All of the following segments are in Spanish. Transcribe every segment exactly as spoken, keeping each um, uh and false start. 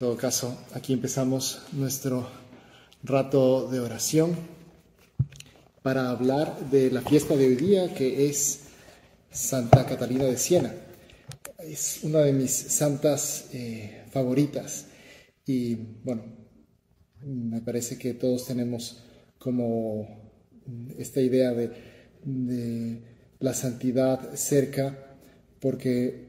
En todo caso, aquí empezamos nuestro rato de oración para hablar de la fiesta de hoy día, que es Santa Catalina de Siena. Es una de mis santas eh, favoritas y, bueno, me parece que todos tenemos como esta idea de, de la santidad cerca, porque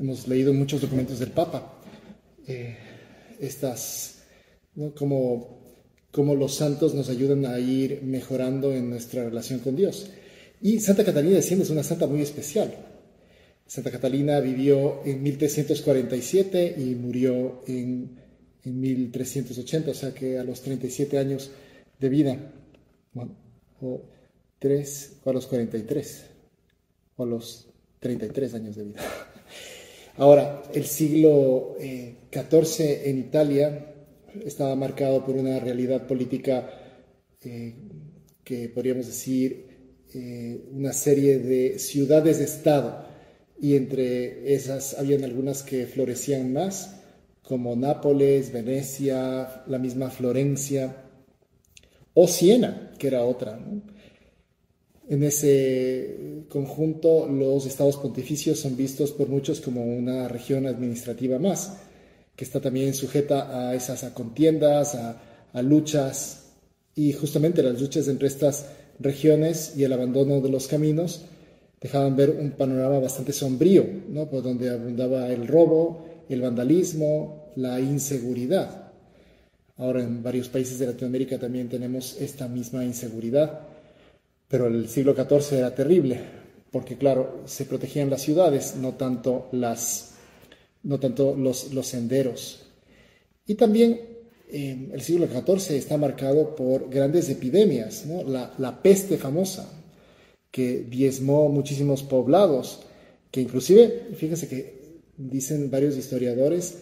hemos leído muchos documentos del Papa. Eh, Estas, ¿no? como, como los santos nos ayudan a ir mejorando en nuestra relación con Dios. Y Santa Catalina de Siena es una santa muy especial. Santa Catalina vivió en mil trescientos cuarenta y siete y murió en, en mil trescientos ochenta, o sea que a los treinta y siete años de vida, bueno, o, tres, o a los cuarenta y tres, o a los treinta y tres años de vida. Ahora, el siglo catorce eh, en Italia estaba marcado por una realidad política eh, que podríamos decir eh, una serie de ciudades de Estado, y entre esas habían algunas que florecían más, como Nápoles, Venecia, la misma Florencia o Siena, que era otra, ¿no? En ese conjunto, los Estados pontificios son vistos por muchos como una región administrativa más, que está también sujeta a esas a contiendas, a, a luchas, y justamente las luchas entre estas regiones y el abandono de los caminos dejaban ver un panorama bastante sombrío, ¿no? Por donde abundaba el robo, el vandalismo, la inseguridad. Ahora, en varios países de Latinoamérica también tenemos esta misma inseguridad. Pero el siglo catorce era terrible, porque claro, se protegían las ciudades, no tanto, las, no tanto los, los senderos. Y también eh, el siglo catorce está marcado por grandes epidemias, ¿no? la, la peste famosa, que diezmó muchísimos poblados, que inclusive, fíjense que dicen varios historiadores,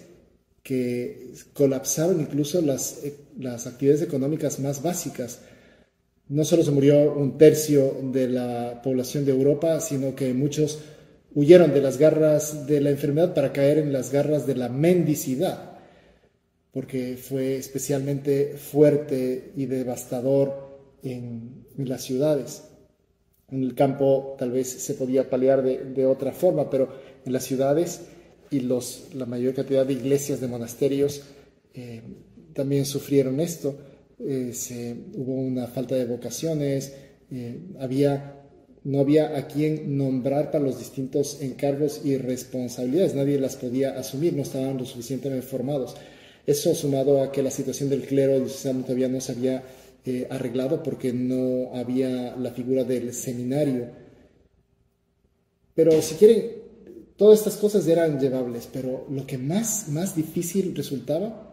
que colapsaron incluso las, las actividades económicas más básicas. No solo se murió un tercio de la población de Europa, sino que muchos huyeron de las garras de la enfermedad para caer en las garras de la mendicidad, porque fue especialmente fuerte y devastador en, en las ciudades. En el campo tal vez se podía paliar de, de otra forma, pero en las ciudades y los, la mayor cantidad de iglesias, de monasterios, eh, también sufrieron esto. Eh, se, hubo una falta de vocaciones, eh, había, no había a quién nombrar para los distintos encargos y responsabilidades, nadie las podía asumir, no estaban lo suficientemente formados. Eso sumado a que la situación del clero diocesano todavía no se había eh, arreglado, porque no había la figura del seminario. Pero si quieren, todas estas cosas eran llevables, pero lo que más, más difícil resultaba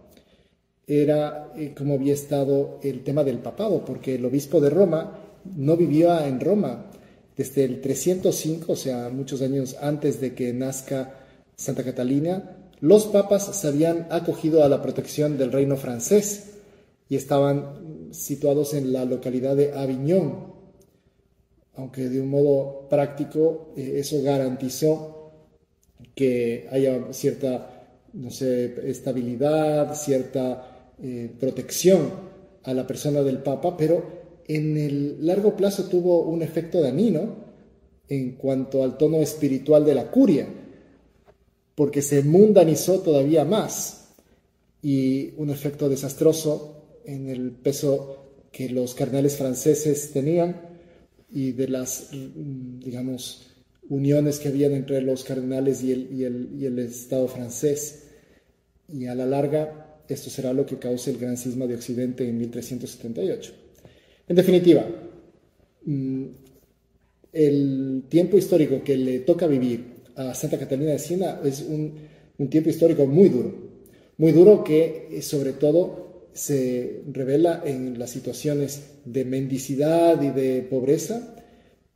era eh, como había estado el tema del papado, porque el obispo de Roma no vivía en Roma desde el trescientos cinco, o sea, muchos años antes de que nazca Santa Catalina. Los papas se habían acogido a la protección del reino francés y estaban situados en la localidad de Aviñón, aunque de un modo práctico eh, eso garantizó que haya cierta, no sé, estabilidad, cierta eh, protección a la persona del Papa, pero en el largo plazo tuvo un efecto dañino en cuanto al tono espiritual de la curia, porque se mundanizó todavía más, y un efecto desastroso en el peso que los cardenales franceses tenían y de las, digamos, uniones que habían entre los cardenales y el, y el, y el Estado francés. Y a la larga, esto será lo que causa el gran cisma de Occidente en mil trescientos setenta y ocho. En definitiva, el tiempo histórico que le toca vivir a Santa Catalina de Siena es un, un tiempo histórico muy duro, muy duro, que sobre todo se revela en las situaciones de mendicidad y de pobreza,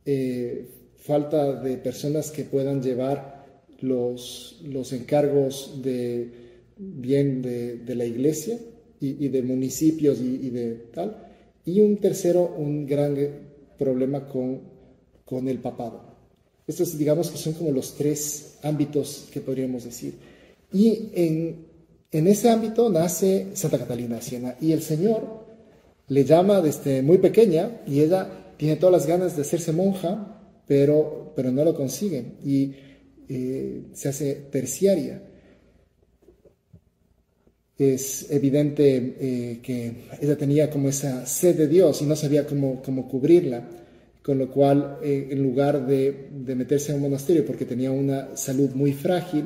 eh, falta de personas que puedan llevar los, los encargos de bien de, de la iglesia y, y de municipios y, y de tal. Y un tercero, un gran problema con, con el papado. Estos, digamos, que son como los tres ámbitos que podríamos decir. Y en En ese ámbito nace Santa Catalina de Siena y el Señor le llama desde muy pequeña y ella tiene todas las ganas de hacerse monja, pero, pero no lo consigue y eh, se hace terciaria. Es evidente eh, que ella tenía como esa sed de Dios y no sabía cómo, cómo cubrirla, con lo cual eh, en lugar de, de meterse en un monasterio porque tenía una salud muy frágil,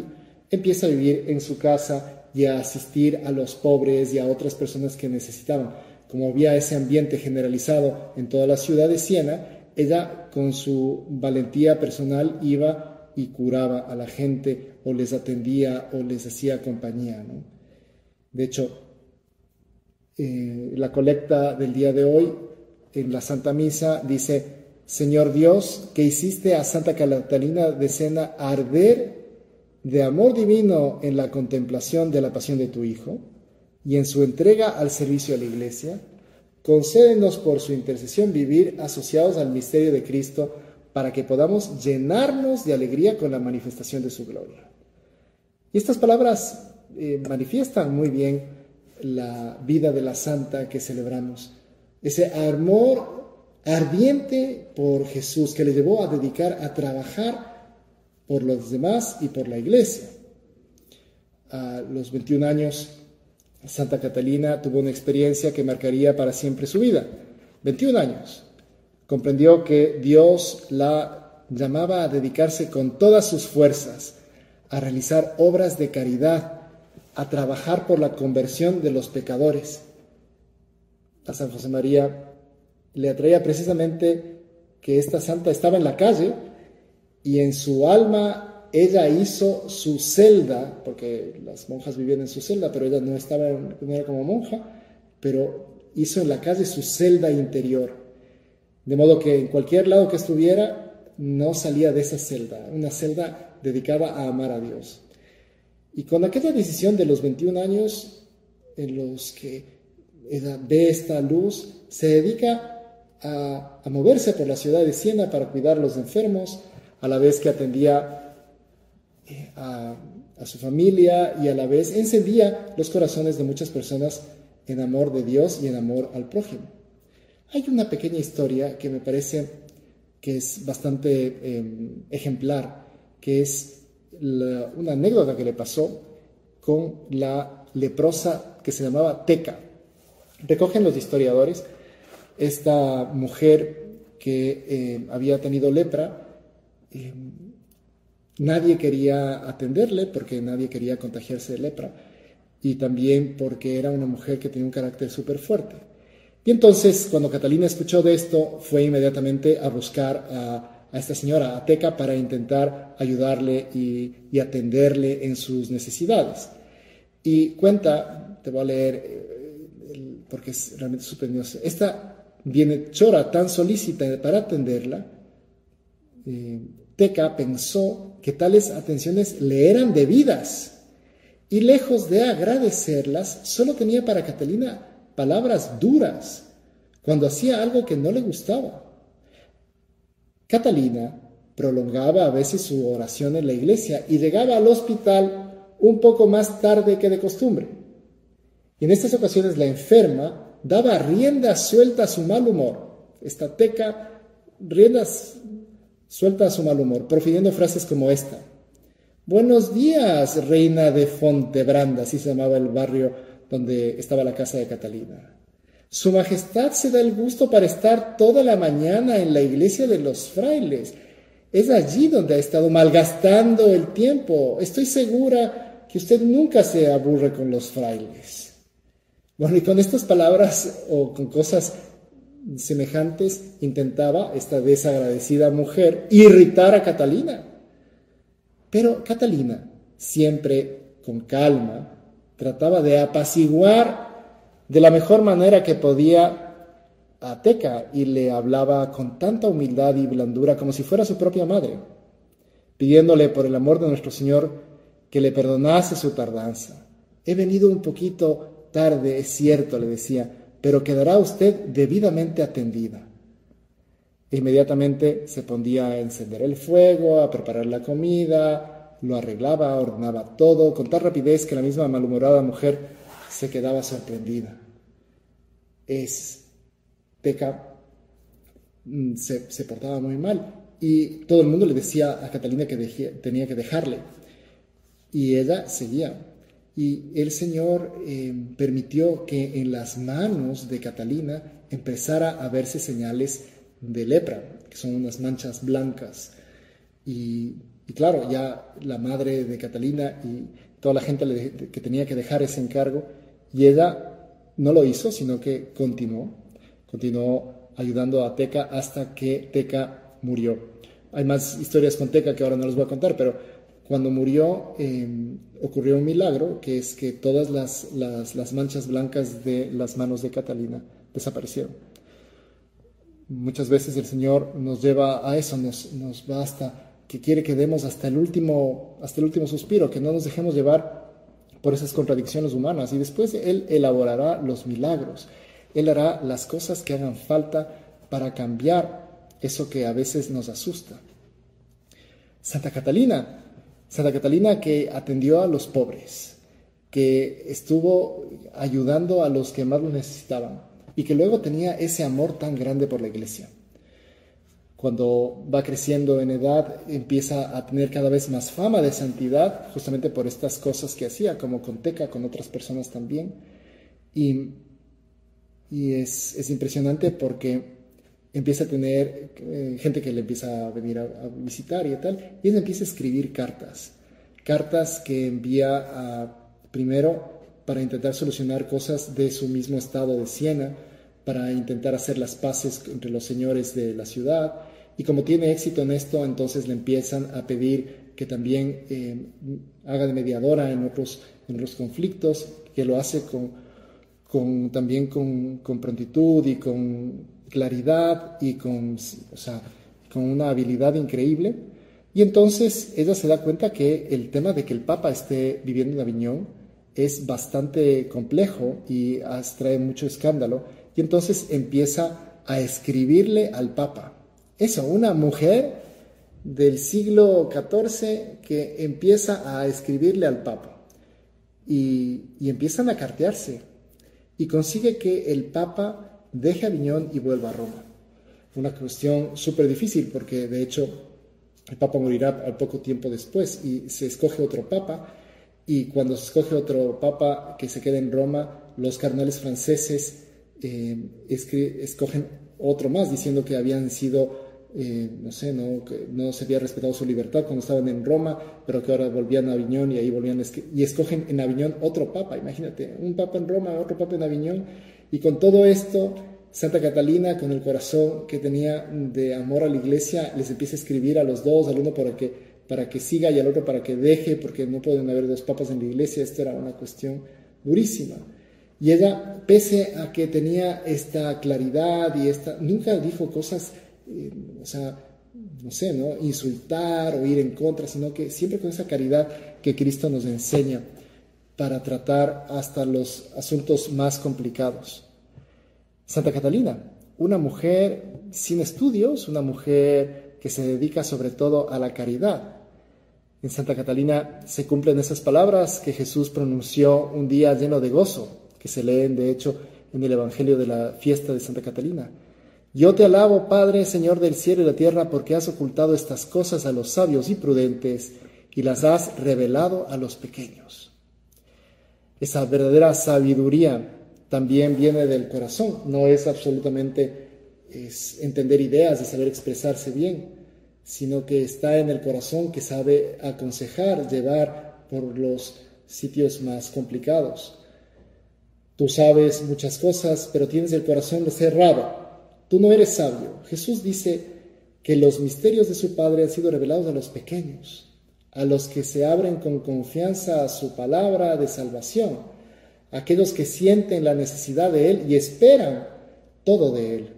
empieza a vivir en su casa y a asistir a los pobres y a otras personas que necesitaban. Como había ese ambiente generalizado en toda la ciudad de Siena, ella con su valentía personal iba y curaba a la gente, o les atendía, o les hacía compañía, ¿no? De hecho, eh, la colecta del día de hoy, en la Santa Misa, dice: Señor Dios, que hiciste a Santa Catalina de Siena arder de amor divino en la contemplación de la pasión de tu Hijo y en su entrega al servicio a la Iglesia, concédenos por su intercesión vivir asociados al misterio de Cristo para que podamos llenarnos de alegría con la manifestación de su gloria. Y estas palabras eh, manifiestan muy bien la vida de la Santa que celebramos. Ese amor ardiente por Jesús que le llevó a dedicar a trabajar por los demás y por la Iglesia. A los veintiún años, Santa Catalina tuvo una experiencia que marcaría para siempre su vida. veintiún años. Comprendió que Dios la llamaba a dedicarse con todas sus fuerzas, a realizar obras de caridad, a trabajar por la conversión de los pecadores. A San José María le atraía precisamente que esta santa estaba en la calle, y en su alma ella hizo su celda, porque las monjas vivían en su celda, pero ella no estaba, no era como monja, pero hizo en la calle su celda interior. De modo que en cualquier lado que estuviera, no salía de esa celda, una celda dedicada a amar a Dios. Y con aquella decisión de los veintiún años, en los que ella ve esta luz, se dedica a, a moverse por la ciudad de Siena para cuidar a los enfermos, a la vez que atendía a, a su familia y a la vez encendía los corazones de muchas personas en amor de Dios y en amor al prójimo. Hay una pequeña historia que me parece que es bastante eh, ejemplar, que es la, una anécdota que le pasó con la leprosa que se llamaba Teca. Recogen los historiadores esta mujer que eh, había tenido lepra. Eh, nadie quería atenderle porque nadie quería contagiarse de lepra y también porque era una mujer que tenía un carácter súper fuerte. Y entonces cuando Catalina escuchó de esto fue inmediatamente a buscar a, a esta señora, a Teca, para intentar ayudarle y, y atenderle en sus necesidades. Y cuenta, te voy a leer eh, porque es realmente súper curioso, esta bienhechora tan solícita para atenderla, eh, Teca pensó que tales atenciones le eran debidas y lejos de agradecerlas, solo tenía para Catalina palabras duras cuando hacía algo que no le gustaba. Catalina prolongaba a veces su oración en la iglesia y llegaba al hospital un poco más tarde que de costumbre. Y en estas ocasiones la enferma daba rienda suelta a su mal humor. Esta Teca, riendas suelta a su mal humor, profiriendo frases como esta: buenos días, reina de Fontebranda, así se llamaba el barrio donde estaba la casa de Catalina. Su majestad se da el gusto para estar toda la mañana en la iglesia de los frailes. Es allí donde ha estado malgastando el tiempo. Estoy segura que usted nunca se aburre con los frailes. Bueno, y con estas palabras o con cosas semejantes intentaba esta desagradecida mujer irritar a Catalina. Pero Catalina, siempre con calma, trataba de apaciguar de la mejor manera que podía a Teca y le hablaba con tanta humildad y blandura como si fuera su propia madre, pidiéndole por el amor de nuestro Señor que le perdonase su tardanza. He venido un poquito tarde, es cierto, le decía, pero quedará usted debidamente atendida. Inmediatamente se ponía a encender el fuego, a preparar la comida, lo arreglaba, ordenaba todo, con tal rapidez que la misma malhumorada mujer se quedaba sorprendida. Es, Teca se, se portaba muy mal y todo el mundo le decía a Catalina que dejía, tenía que dejarle. Y ella seguía. Y el Señor eh, permitió que en las manos de Catalina empezara a verse señales de lepra, que son unas manchas blancas. Y, y claro, ya la madre de Catalina y toda la gente le, que tenía que dejar ese encargo, y ella no lo hizo, sino que continuó, continuó ayudando a Teca hasta que Teca murió. Hay más historias con Teca que ahora no les voy a contar, pero cuando murió eh, ocurrió un milagro, que es que todas las, las, las manchas blancas de las manos de Catalina desaparecieron. Muchas veces el Señor nos lleva a eso, nos, nos va hasta, que quiere que demos hasta el, último, hasta el último suspiro, que no nos dejemos llevar por esas contradicciones humanas. Y después Él elaborará los milagros. Él hará las cosas que hagan falta para cambiar eso que a veces nos asusta. Santa Catalina... Santa Catalina que atendió a los pobres, que estuvo ayudando a los que más lo necesitaban y que luego tenía ese amor tan grande por la Iglesia. Cuando va creciendo en edad, empieza a tener cada vez más fama de santidad, justamente por estas cosas que hacía, como con Teca, con otras personas también. Y, y es, es impresionante porque empieza a tener eh, gente que le empieza a venir a, a visitar y tal, y él empieza a escribir cartas, cartas que envía a, primero para intentar solucionar cosas de su mismo estado de Siena, para intentar hacer las paces entre los señores de la ciudad, y como tiene éxito en esto, entonces le empiezan a pedir que también eh, haga de mediadora en otros, en otros conflictos, que lo hace con, con, también con, con prontitud y con claridad y con, o sea, con una habilidad increíble. Y entonces ella se da cuenta que el tema de que el Papa esté viviendo en Aviñón es bastante complejo y trae mucho escándalo, y entonces empieza a escribirle al Papa. Eso, una mujer del siglo catorce que empieza a escribirle al Papa y, y empiezan a cartearse, y consigue que el Papa deje Aviñón y vuelva a Roma. Una cuestión súper difícil, porque de hecho el Papa morirá al poco tiempo después y se escoge otro Papa, y cuando se escoge otro Papa que se quede en Roma, los cardenales franceses eh, escogen otro más, diciendo que habían sido, eh, no sé, no, que no se había respetado su libertad cuando estaban en Roma, pero que ahora volvían a Aviñón y ahí volvían, y escogen en Aviñón otro Papa. Imagínate, un Papa en Roma, otro Papa en Aviñón. Y con todo esto, Santa Catalina, con el corazón que tenía de amor a la Iglesia, les empieza a escribir a los dos, al uno para que, para que siga y al otro para que deje, porque no pueden haber dos papas en la Iglesia. Esto era una cuestión durísima. Y ella, pese a que tenía esta claridad y esta, nunca dijo cosas, eh, o sea, no sé, ¿no? Insultar o ir en contra, sino que siempre con esa caridad que Cristo nos enseña, para tratar hasta los asuntos más complicados. Santa Catalina, una mujer sin estudios, una mujer que se dedica sobre todo a la caridad. En Santa Catalina se cumplen esas palabras que Jesús pronunció un día lleno de gozo, que se leen de hecho en el Evangelio de la fiesta de Santa Catalina. Yo te alabo, Padre, Señor del cielo y la tierra, porque has ocultado estas cosas a los sabios y prudentes y las has revelado a los pequeños. Esa verdadera sabiduría también viene del corazón, no es absolutamente es entender ideas y saber expresarse bien, sino que está en el corazón, que sabe aconsejar, llevar por los sitios más complicados. Tú sabes muchas cosas, pero tienes el corazón cerrado. Tú no eres sabio. Jesús dice que los misterios de su Padre han sido revelados a los pequeños, a los que se abren con confianza a su palabra de salvación, aquellos que sienten la necesidad de Él y esperan todo de Él,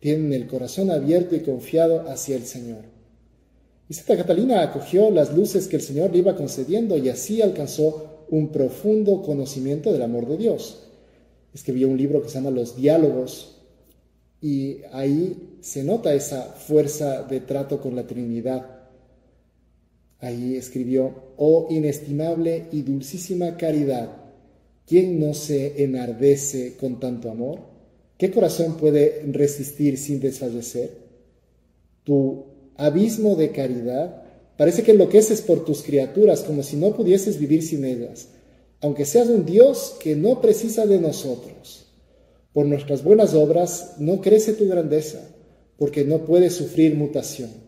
tienen el corazón abierto y confiado hacia el Señor. Y Santa Catalina acogió las luces que el Señor le iba concediendo, y así alcanzó un profundo conocimiento del amor de Dios. Escribió un libro que se llama Los Diálogos, y ahí se nota esa fuerza de trato con la Trinidad. Allí escribió: «Oh inestimable y dulcísima caridad, ¿quién no se enardece con tanto amor? ¿Qué corazón puede resistir sin desfallecer? Tu abismo de caridad parece que enloqueces por tus criaturas como si no pudieses vivir sin ellas, aunque seas un Dios que no precisa de nosotros. Por nuestras buenas obras no crece tu grandeza, porque no puedes sufrir mutación.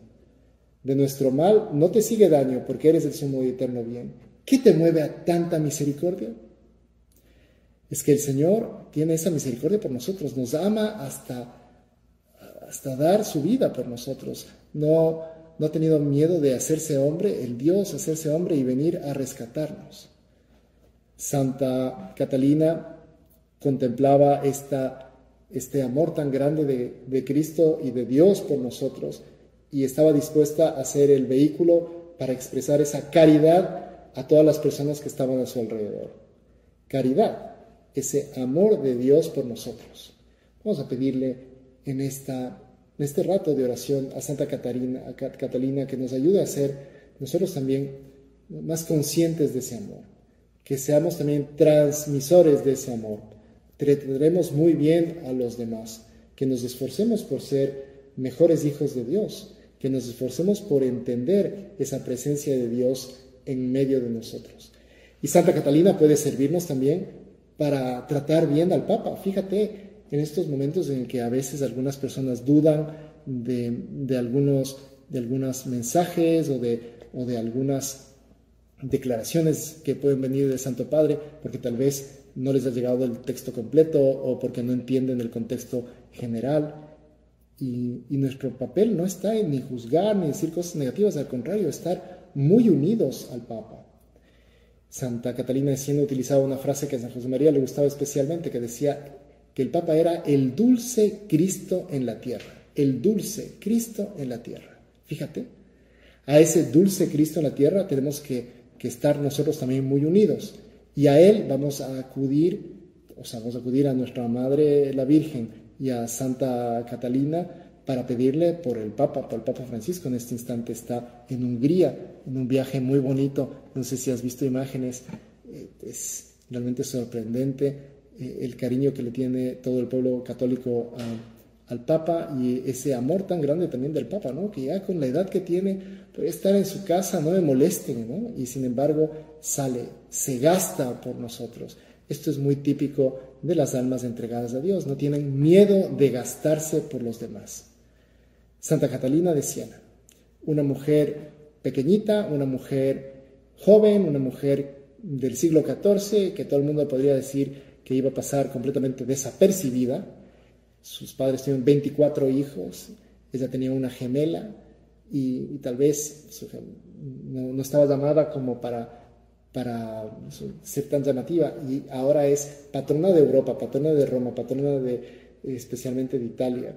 De nuestro mal no te sigue daño, porque eres el sumo y eterno bien. ¿Qué te mueve a tanta misericordia?». Es que el Señor tiene esa misericordia por nosotros, nos ama hasta, hasta dar su vida por nosotros. No, no ha tenido miedo de hacerse hombre, el Dios hacerse hombre y venir a rescatarnos. Santa Catalina contemplaba esta, este amor tan grande de, de Cristo y de Dios por nosotros, y estaba dispuesta a ser el vehículo para expresar esa caridad a todas las personas que estaban a su alrededor. Caridad, ese amor de Dios por nosotros. Vamos a pedirle en, esta, en este rato de oración a Santa Catalina, a Catalina que nos ayude a ser nosotros también más conscientes de ese amor, que seamos también transmisores de ese amor, trataremos muy bien a los demás, que nos esforcemos por ser mejores hijos de Dios, que nos esforcemos por entender esa presencia de Dios en medio de nosotros. Y Santa Catalina puede servirnos también para tratar bien al Papa. Fíjate en estos momentos en que a veces algunas personas dudan de, de algunos de algunos mensajes o de, o de algunas declaraciones que pueden venir del Santo Padre, porque tal vez no les ha llegado el texto completo o porque no entienden el contexto general. Y, y nuestro papel no está en ni juzgar ni decir cosas negativas, al contrario, estar muy unidos al Papa. Santa Catalina de Siena utilizaba una frase que a San José María le gustaba especialmente, que decía que el Papa era el dulce Cristo en la tierra, el dulce Cristo en la tierra. Fíjate, a ese dulce Cristo en la tierra tenemos que, que estar nosotros también muy unidos, y a él vamos a acudir, o sea, vamos a acudir a nuestra Madre la Virgen y a Santa Catalina para pedirle por el Papa, por el Papa Francisco. En este instante está en Hungría, en un viaje muy bonito, no sé si has visto imágenes, es realmente sorprendente el cariño que le tiene todo el pueblo católico a, al Papa y ese amor tan grande también del Papa, ¿no? Que ya con la edad que tiene puede estar en su casa, no me molesten, ¿no? Y sin embargo sale, se gasta por nosotros. Esto es muy típico de las almas entregadas a Dios. No tienen miedo de gastarse por los demás. Santa Catalina de Siena, una mujer pequeñita, una mujer joven, una mujer del siglo catorce, que todo el mundo podría decir que iba a pasar completamente desapercibida. Sus padres tenían veinticuatro hijos, ella tenía una gemela y, y tal vez su, no, no estaba llamada como para... para ser tan llamativa, y ahora es patrona de Europa, patrona de Roma, patrona de, especialmente de Italia,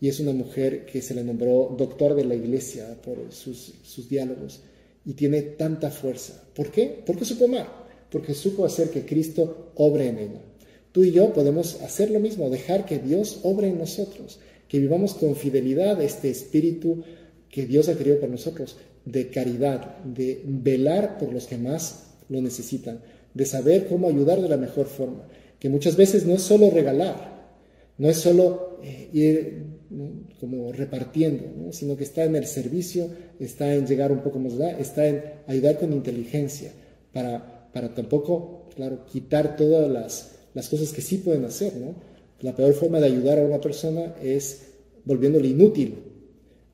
y es una mujer que se le nombró doctor de la Iglesia por sus, sus diálogos, y tiene tanta fuerza. ¿Por qué? Porque supo amar, porque supo hacer que Cristo obre en ella. Tú y yo podemos hacer lo mismo, dejar que Dios obre en nosotros, que vivamos con fidelidad este espíritu que Dios ha querido por nosotros, de caridad, de velar por los que más lo necesitan, de saber cómo ayudar de la mejor forma, que muchas veces no es solo regalar, no es solo eh, ir ¿no? como repartiendo, ¿no? sino que está en el servicio, está en llegar un poco más allá, está en ayudar con inteligencia, para, para tampoco, claro, quitar todas las, las cosas que sí pueden hacer, ¿no? La peor forma de ayudar a una persona es volviéndole inútil.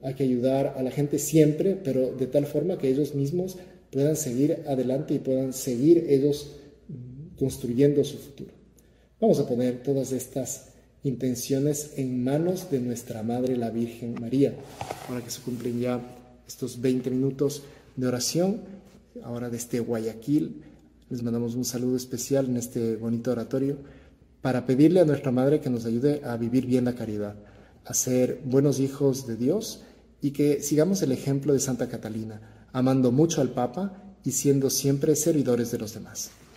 Hay que ayudar a la gente siempre, pero de tal forma que ellos mismos puedan seguir adelante y puedan seguir ellos construyendo su futuro. Vamos a poner todas estas intenciones en manos de nuestra Madre, la Virgen María. Ahora que se cumplen ya estos veinte minutos de oración, ahora desde Guayaquil, les mandamos un saludo especial en este bonito oratorio para pedirle a nuestra Madre que nos ayude a vivir bien la caridad, a ser buenos hijos de Dios y que sigamos el ejemplo de Santa Catalina, amando mucho al Papa y siendo siempre servidores de los demás.